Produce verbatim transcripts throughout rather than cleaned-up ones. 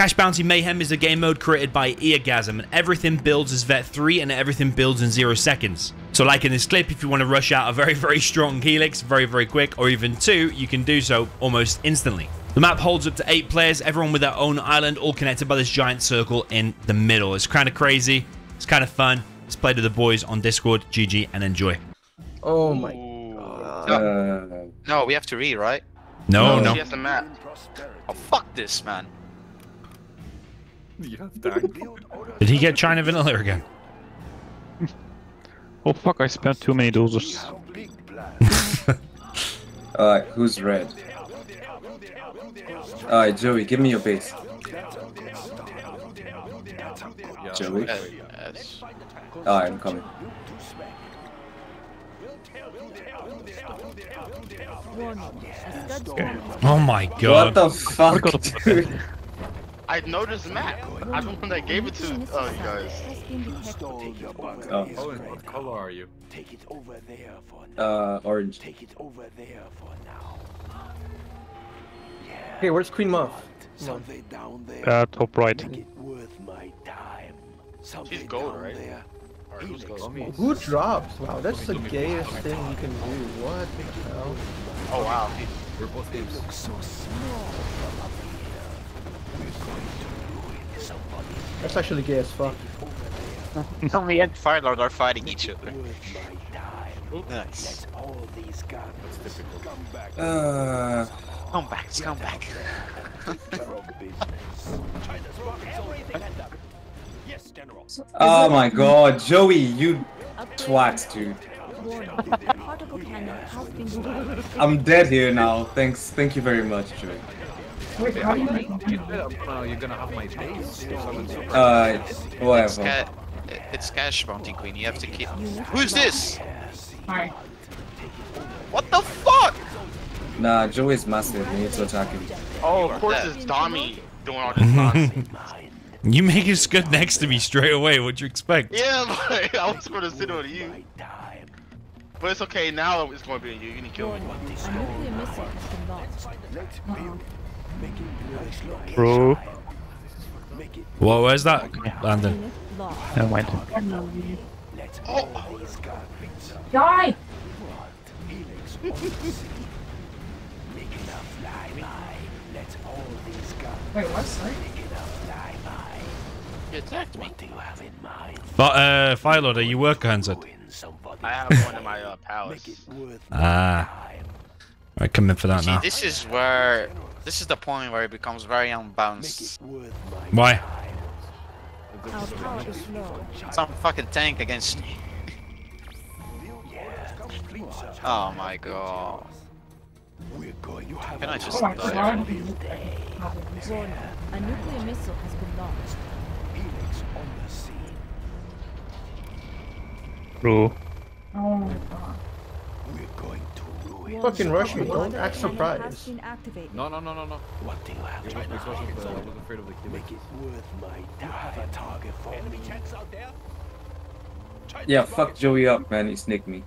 Cash Bounty Mayhem is a game mode created by Eargasm, and everything builds as Vet Three and everything builds in zero seconds. So like in this clip, if you want to rush out a very, very strong Helix very, very quick, or even two, you can do so almost instantly. The map holds up to eight players, everyone with their own island, all connected by this giant circle in the middle. It's kind of crazy. It's kind of fun. Let's play to the boys on Discord. G G and enjoy. Oh my god. Uh, no, we have to read, right? No, no. no. We have the map. Oh, fuck this, man. Did he get China Vanilla again? Oh fuck, I spent too many dozers. Alright, uh, who's red? Alright, Joey, give me your base. Joey? Yes. Alright, I'm coming. Okay. Oh my god. What the fuck, dude? I noticed the map. I'm the one that gave it to oh, you guys. Oh, what color are you? Take it over there for now. Uh, orange. Take it over there for now. Yeah. Hey, where's Queen Moth? Something down there. Uh, top right. Make it worth my time. She's gold, right? There. Right, who's gold? Who drops? Wow, that's the gayest thing you can do. What the hell? Oh wow. We're both games. It looks so small. That's actually gay as fuck. Tommy and Fire Lord are fighting each other. Nice. Uh... Come back, come back. Oh my god, Joey, you twat, dude. I'm dead here now. Thanks, thank you very much, Joey. Wait, how do you mean? Oh, you're gonna have my base? Uh, whatever. It's, ca it's Cash Bounty Queen, you have to keep... Who's this? Hi. What the fuck? Nah, Joey's massive, he needs to attack him. Oh, of course it's Dami doing all this nonsense. You make his good next to me straight away, what'd you expect? Yeah, like, I was gonna sit on you. But it's okay, now it's gonna be on you, you need to kill me. Bro. Whoa, where's that? Landon. Never mind. Oh. Die! Wait, what's that? You attacked me. But, uh, Fire Lord, are you worker Hanza? I have one in my uh, palace. Ah. Alright, come in for that See, now. This is where. This is the point where it becomes very unbalanced. Why? Some fucking tank against me. Oh my god. Can I just die? A nuclear missile has been launched. Helix on the sea. Bro. Oh my god. We're going to fucking rush me, don't act surprised. No, no, no, no, no. What do you have to do? I was afraid of the kill. Make it worth my time. You have a target for enemy tanks out there? Yeah, fuck Joey up, man. He snicked me.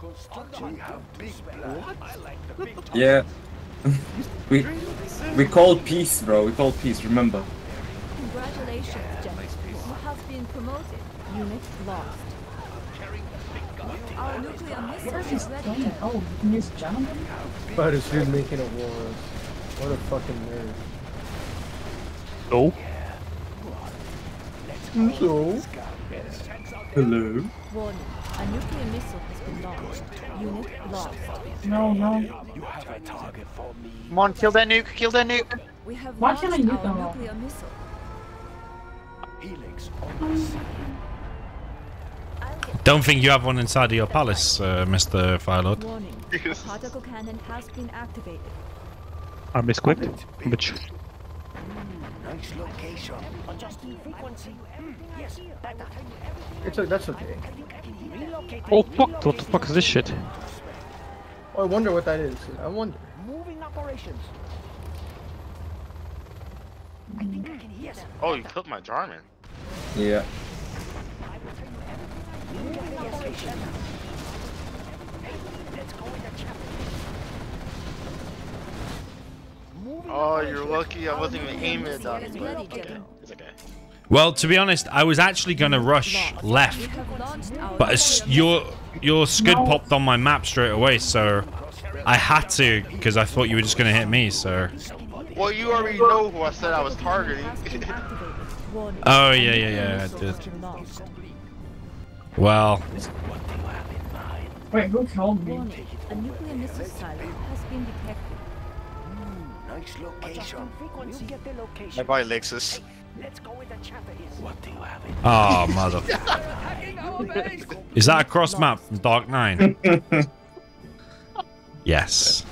Yeah. we we called peace, bro. We called peace, remember. Congratulations, gentlemen. You have been promoted. Unit lost. Our nuclear missile is ready. Oh, this gentleman? Why is dude making a war? What a fucking nerd. No. Hello. Hello. Warning. A nuclear missile has been launched. Unit lost. No, no. You have a target for me. Come on, kill that nuke, kill that nuke. We have launched our nuclear missile. Helix on the sea. Don't think you have one inside of your palace, uh, Mister Firelord. Yes. Particle cannon has been activated. I'm misquipped, bitch. Nice location. Adjusting frequency. Yes, that's okay. That's okay. Oh fuck! What the fuck is this shit? Oh, I wonder what that is. I wonder. Moving operations. I think I can hear them. Oh, you killed my Jarman. Yeah. Oh, you're lucky. I wasn't even aiming at Dami, but okay. It's okay. Well, to be honest, I was actually going to rush left, but your your scud popped on my map straight away, so I had to, because I thought you were just going to hit me, so... Well, you already know who I said I was targeting. Oh, yeah, yeah, yeah, I did. Well... Wait, who told me? A nuclear missile has been detected. Nice location. We'll get the location. Bye, Lexus. Let's go with the chopper. What do you have? Oh, mother. Is that a cross map from Dark Nine? Yes.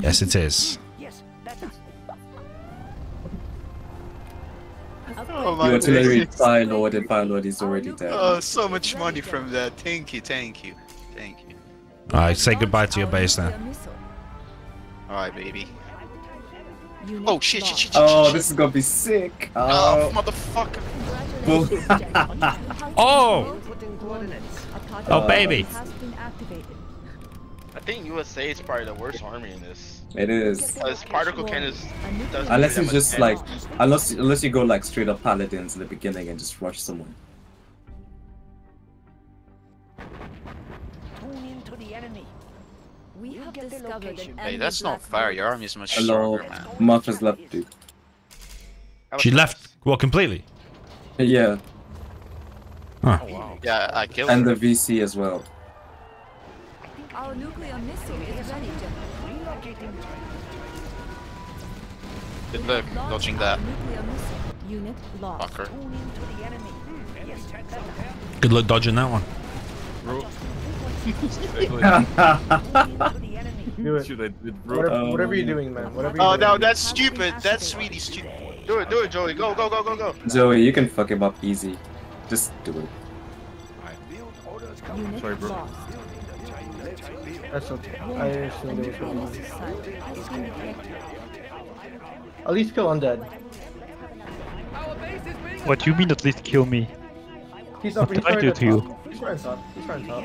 Yes, it is. Oh my god. You Fire Lord, and Fire Lord is already dead. Oh, so much money from that. Thank you, thank you, thank you. Alright, say goodbye to your base then. Alright, baby. Oh shit, shit, shit, oh, shit, this shit. Is gonna be sick. Oh, oh motherfucker. Oh! Oh, baby. I think U S A is probably the worst army in this. It is. This particle cannon doesn't Unless you just like, unless, unless you go like straight up Paladins in the beginning and just rush someone. Tune into the enemy. We have discovered an hey, that's not fair. Your army is much stronger, man. Moth has left, dude. She left, well, completely? Yeah. Huh. Oh, wow. Yeah, I killed and her. And the V C as well. Our nuclear missile is ready to good luck dodging that. Unit lost. Fucker. Good luck dodging that one. Do it. Whatever, whatever you're doing, man. Whatever you're oh, doing. No, that's stupid. That's really stupid. Do it, do it, Joey. Go, go, go, go, go. Joey, you can fuck him up easy. Just do it. Unit sorry, bro. Lost. That's okay. I assume they kill undead. At least kill undead. What do you mean at least kill me? He's up, what did I do to you? He's trying top. He's trying top.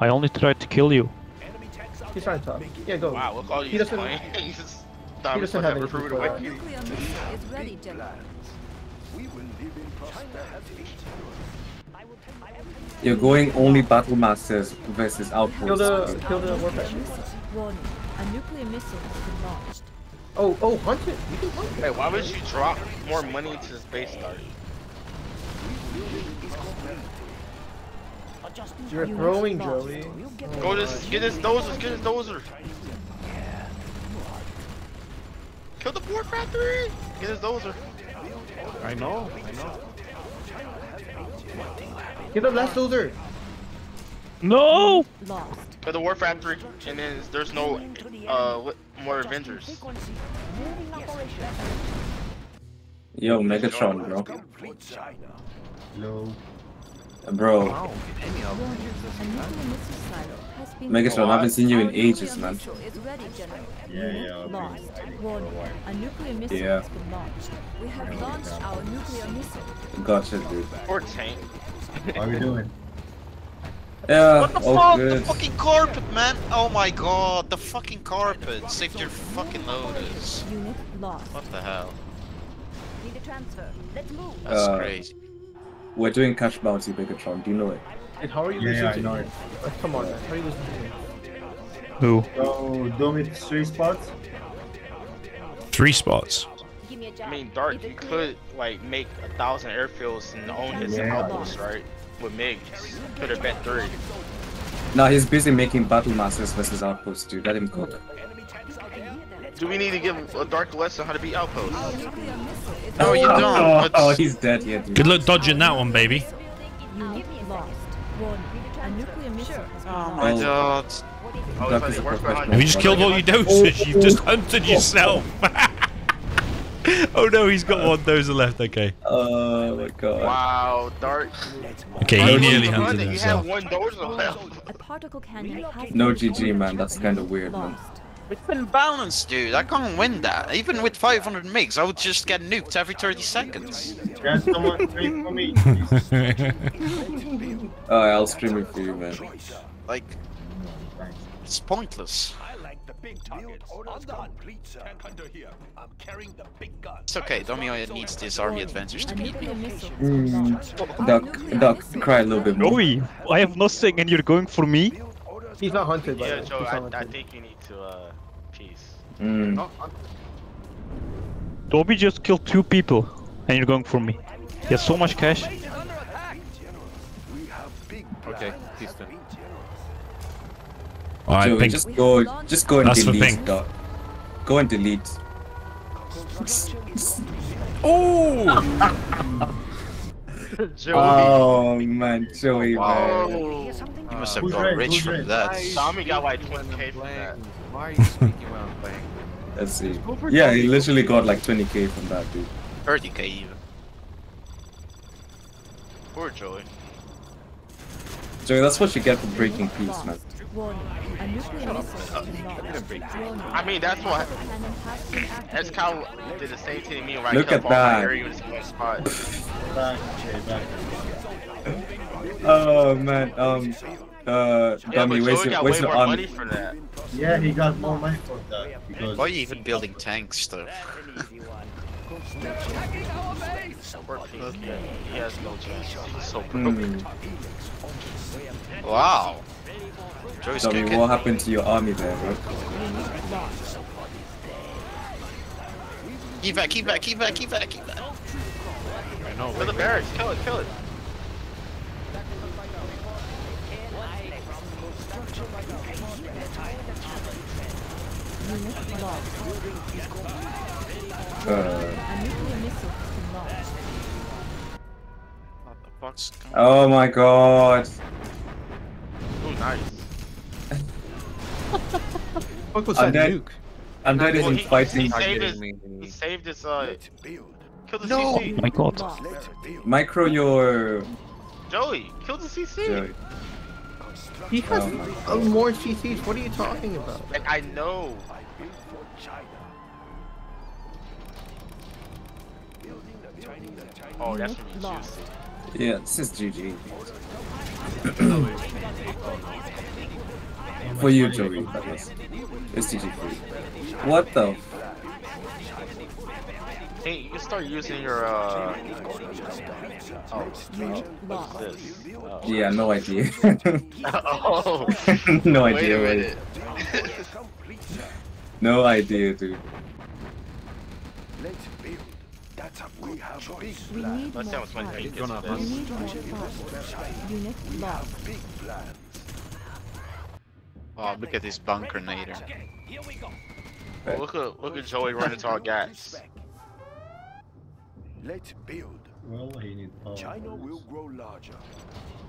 I only tried to kill you. He's trying top. Yeah, go. Wow, look all you he doesn't, he doesn't have anything for that. You're going only battle masters versus outposts. Kill the, kill the War Factory. A nuclear missile has been launched. Oh, oh, hunt it. You can hunt it. Hey, why would you drop more money to this base start? You're throwing, Joey. Go this, get this dozer, get this dozer. Kill the War Factory. Get this dozer. I know, I know. Get the last Dozer! No! For the War Factory, and then there's no uh, more Avengers. Yo, Megatron, bro. No. Bro. Wow. Megatron, I haven't seen you in ages, man. Yeah, yeah, okay. Yeah. Gotcha, dude. Poor tank. What are we doing? Yeah, what the fuck? Good. The fucking carpet, man! Oh my god, the fucking carpet! Save your fucking loaders. What the hell? Need a transfer. Let's move. That's uh, crazy. We're doing cash bounty, Megatron. Do you know it? And how are you yeah, losing yeah, to it? Oh, come on, man. How are you losing to it? Who? Oh, Domi, three spots? Three spots? I mean, Dark, you could, like, make a thousand airfields and own his yeah. outposts, right? With MIGs. Could have bet three. Nah, he's busy making battle masters versus outposts, dude. Let him cook. Do we need to give a Dark a lesson how to beat outposts? No, oh, you don't. Oh, oh, he's dead yet, dude. Good luck dodging that one, baby. Oh my god. Have you just killed all your doses? You've just hunted yourself. Oh no, he's got one dozer left, okay. Oh my god. Wow, Dark. Okay, he nearly hunted himself. One dozer left. No G G, man, that's kind of weird, man. It's unbalanced, dude. I can't win that. Even with five hundred MIGs, I would just get nuked every thirty seconds. Can someone stream for me? Alright, I'll stream it for you, man. Like, it's pointless. The big targets on the complete, sir. Tank hunter here. I'm carrying the big gun. It's okay, Dominator needs this army advancers to keep him. Mm. Doc, Doc, cry a little bit more. Joey, I have nothing and you're going for me? He's not hunted, by yeah, Joe, I, hunted. I think you need to, uh, peace. Mm. Dobby just killed two people and you're going for me. He has so much cash. Okay, peace then. Alright, Joey, just go, just go and That's delete. Doc. Go and delete. Oh! Joey. Oh man, Joey, wow. man. You must have got rich from that. Tommy got like twenty K from that. Why are you speaking when I'm playing? Let's see. Yeah, he literally got like twenty K from that, dude. thirty K even. Poor Joey. Joey, that's what you get for breaking peace, man. I mean, that's what. That's kind of did the same thing to me right now. Look at that. Oh man, um, uh, Dami, where's your, where's your army? Yeah, he got more money for that. Because... Why are you even building tanks, stuff? They're attacking our base! He has no chance. He's so broke. Mm. Wow. Joey's Tommy, what happened to your army there, bro? Keep back, keep back, keep back, keep back, keep back. I know. Kill the barracks, kill it, kill it. Uh. Oh my god. Oh, nice. What was that nuke? I'm dead isn't fighting. He saved his, he saved his, uh... Kill the no! C C! Oh my god. Micro your... Joey, kill the C C! Joey. He has oh more C Cs, what are you talking about? And I know! I built for China. Building the Chinese China. Oh, that's really juicy. Yeah, this is G G. For you, Joey, that was. It's G G for you. What the? Hey, you can start using your, uh... Oh, what's this? Oh. Yeah, no idea. oh. no Wait idea, man. no idea, dude. Let's build. That's a good choice. We need more plans. We need more plans. Oh, look at this bunker nader. Oh, look at, look at Joey running to our gas. Let's build. Well, I need power. China will grow larger.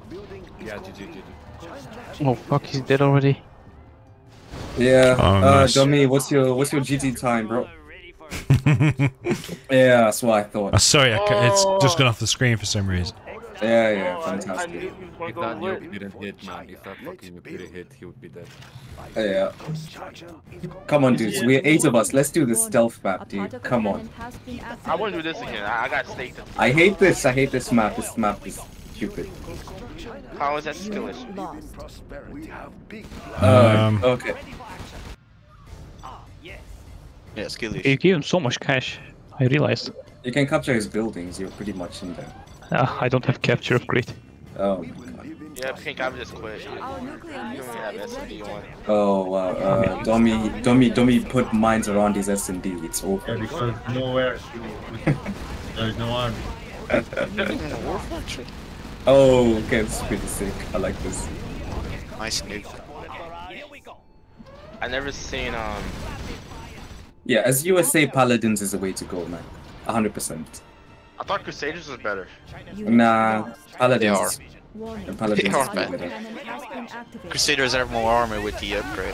Building is yeah, did, did, did. Oh fuck, he's dead already. Yeah. Oh, uh, nice. Dummy, what's your what's your G T time, bro? Yeah, that's what I thought. Oh, sorry, I ca it's just gone off the screen for some reason. Yeah, yeah, fantastic. If that nuke didn't hit, man, if that fucking nuke didn't hit, he would be dead. Yeah. Come on, dudes, we're eight of us. Let's do the stealth map, dude. Come on. I want to do this again. I, I got staked. I hate this. I hate this map. This map is stupid. How is that skillish? Um. Okay. Yeah, skillish. You gave him so much cash. I realized. You can capture his buildings. You're pretty much in there. Uh, I don't have capture of grid. Oh. Yeah, I think I'm just quit. Oh wow. Uh, Domi, Domi, Domi put mines around his S and D. It's over. Yeah, because nowhere. There's no army. Oh, okay, it's pretty sick. I like this. Nice nuke. I never seen um. Yeah, as U S A, Paladins is the way to go, man. one hundred percent. I thought Crusaders was better. Nah, Paladins are. The Paladins are better. Crusaders have more armor with the upgrade.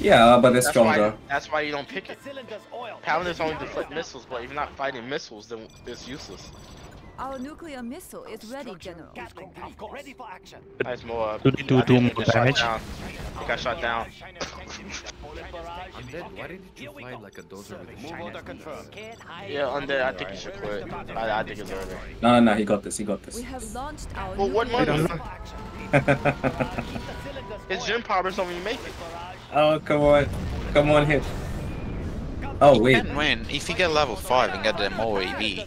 Yeah, but they're stronger. That's why, that's why you don't pick it. Paladins only deflect missiles, but if you're not fighting missiles, then it's useless. Our nuclear missile is ready, General. Ready for action. Nice, more. Do do do more damage. I got shot down. I'm dead. Why didn't you fly like a dozer with a shiny confirmed. Yeah, on there, I think you should quit. I, I think it's over. No, no, he got this, he got this. We have launched our well, what money? It's gym power, so when you make it. Oh, come on. Come on, hit. Oh, he wait. Can win. If you get level five and get the M O A B,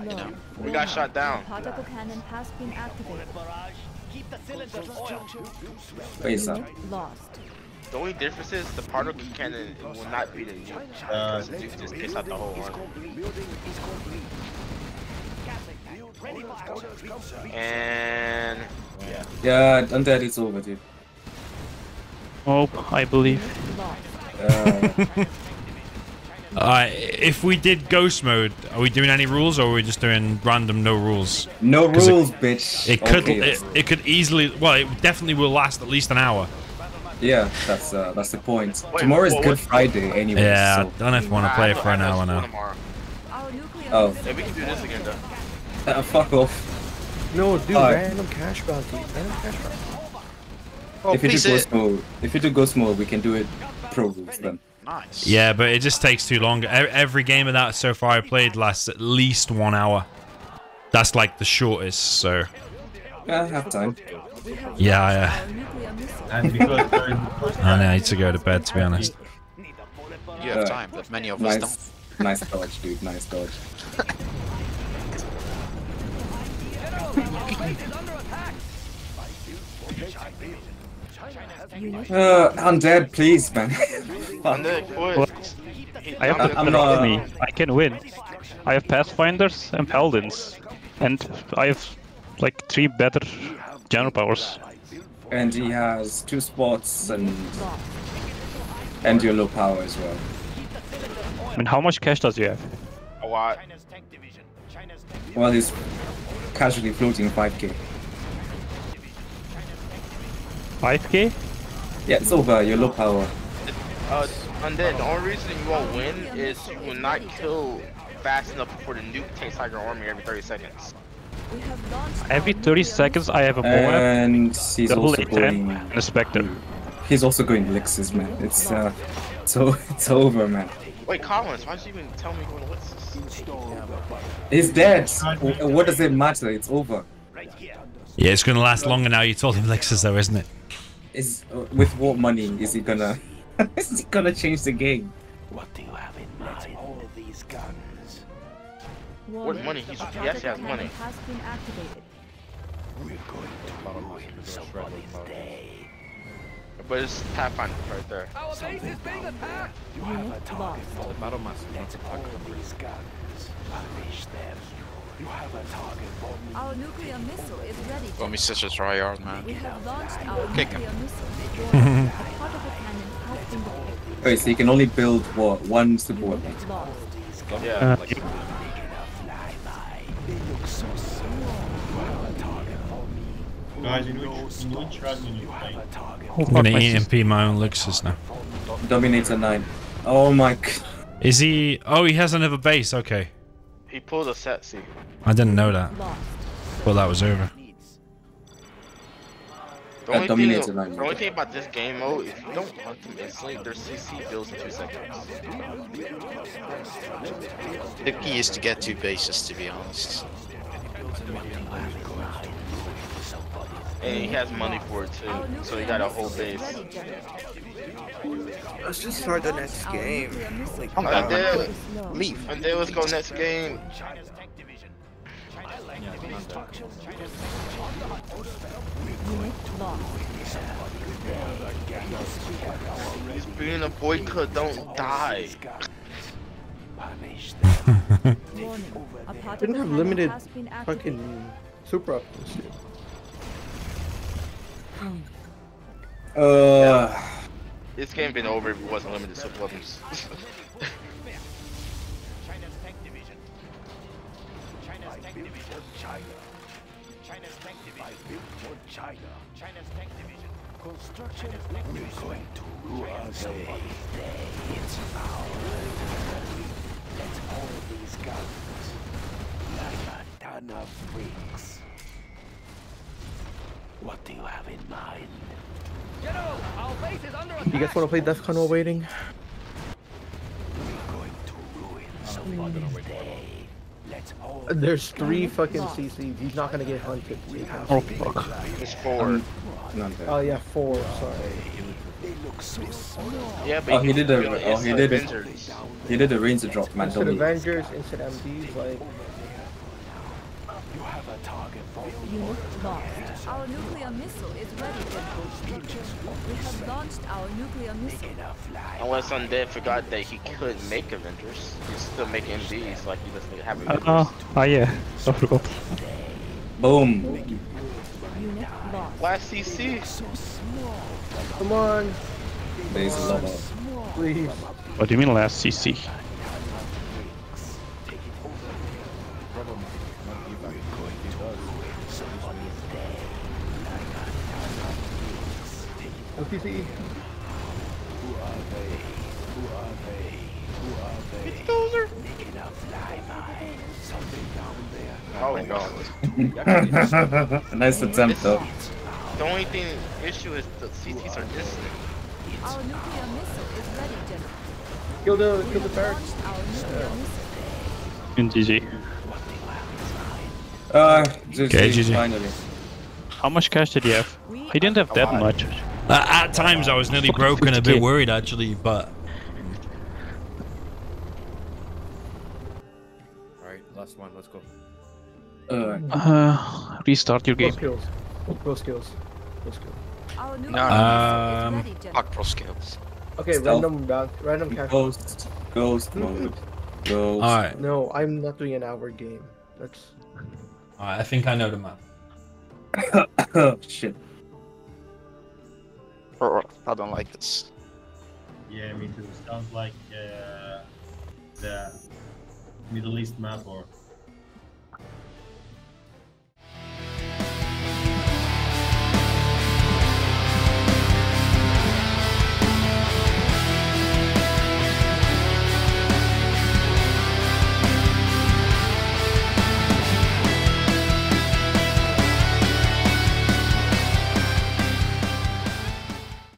you know. We got shot down. Particle cannon has been activated. Keep the cylinders oil. Wait, so. Lost. The only difference is the particle cannon will not be the new. Uh, it just takes out the whole one. And... yeah. Yeah, undead is over, dude. Oh, I believe. Uh... Uh, if we did ghost mode, are we doing any rules, or are we just doing random no rules? No rules, it, bitch. It could, okay. it, it could easily, well, it definitely will last at least an hour. Yeah, that's uh, that's the point. Wait, tomorrow is well, Good Friday, anyway. Yeah, so. I don't know if we want to play it for an hour now. Oh. Yeah, we can do this again, though. Uh, fuck off. No, dude, uh, random cash bounty. Random cash bounty. Oh, if you do ghost mode, if you do ghost mode, we can do it pro rules then. Nice. Yeah, but it just takes too long. Every game of that so far I played lasts at least one hour. That's like the shortest, so... yeah, I have time. Yeah, yeah. I need to go to bed, to be honest. You have time, but many of us nice, don't. Nice dodge, dude. Nice dodge. Uh, undead, please, man. Well, I have to put on me. I can win. I have Pathfinders and Paladins, and I have like three better general powers. And he has two spots and and your low power as well. I mean, how much cash does you have? A lot. Well, he's casually floating five K. five K? Yeah, it's over. Your low power. Uh, undead, the only reason you won't win is you will not kill fast enough before the nuke takes out your army every thirty seconds. Every thirty seconds I have a M O A B, and he's the also going... and a Spectre. He's also going Elixir, man. It's, uh, so it's over, man. Wait, Collins, why did you even tell me going Elixir? He's dead. What does it matter? It's over. Yeah, it's going to last longer now. You told him Elixir, though, isn't it? Is, uh, with what money is he going to... This is gonna change the game. What do you have in mind? All of these guns. What money? He's, yes, he has money. We're going to ruin somebody's day. But it's Pathfinder right there. Our base is being attacked. You have a target for the battle master. Let's attack these guns. Punish them. You have a target for me. Our nuclear missile is ready. Well, me such a tryhard, man. We have launched our nuclear missile. Wait, so you can only build what? One support? Yeah. Uh, guys, you know, I'm gonna E M P my own Luxus now. Dominator nine. Oh my god. Is he. Oh, he has another base, okay. He pulled a set seat. I didn't know that. Well, that was over. The only, thing, the, the only thing about this game mode is you don't hunt them instantly, their C C builds in two seconds. The key is to get two bases, to be honest. And he has money for it too, so he got a whole base. Let's just start the next game. Like, I'm uh, there, leave. And then let's go next game. Yeah, he's being a boycott, don't die. Didn't have limited fucking super up and shit. Uh, this game been over if it wasn't limited super weapons. China. China's tank division. I built for China. China's tank division. Construction is we're going to ruin somebody's day. It's our day. Let's all these guns. Like a ton of bricks. What do you have in mind? You know, our base is under attack. You guys want to play Deathcon while waiting? There's three fucking C Cs. He's not gonna get hunted. Oh fuck. There's four. Um, oh yeah, four. Sorry. Yeah, but oh, he did a. Oh, he did a. He did a Ranger drop, man. Instead Avengers, instead M Ds, like. You have a target for unit lost. Our nuclear missile is ready for push. We have launched our nuclear missile. Unless Undead forgot that he couldn't make Avengers. He's still making M Ds, like he doesn't have Avengers. Uh, oh, oh yeah, I forgot. Boom. Unit lost. Last C C. Come on. There's a lot of... Please. What do you mean last C C? Who are they? Who are they? Who are they? It's Dozer! Oh my god. Nice attempt though. The only thing issue is the C Ts are distant. Our nuclear missile is ready, General. Kill the kill the barracks. And G G. Uh G G finally. How much cash did you have? He didn't have that much. Uh, at times I was nearly broke and a bit worried actually, but... Alright, last one, let's go. Uh, uh restart your pro game. Skills. Pro skills. Pro skills. No, um, fuck pro skills. Okay, Stealth. random random cash. Ghost, ghost mode. Ghost. Alright. No, I'm not doing an hour game. That's... Alright, I think I know the map. Shit. I don't like this. Yeah, me too. Sounds like uh, the Middle East map or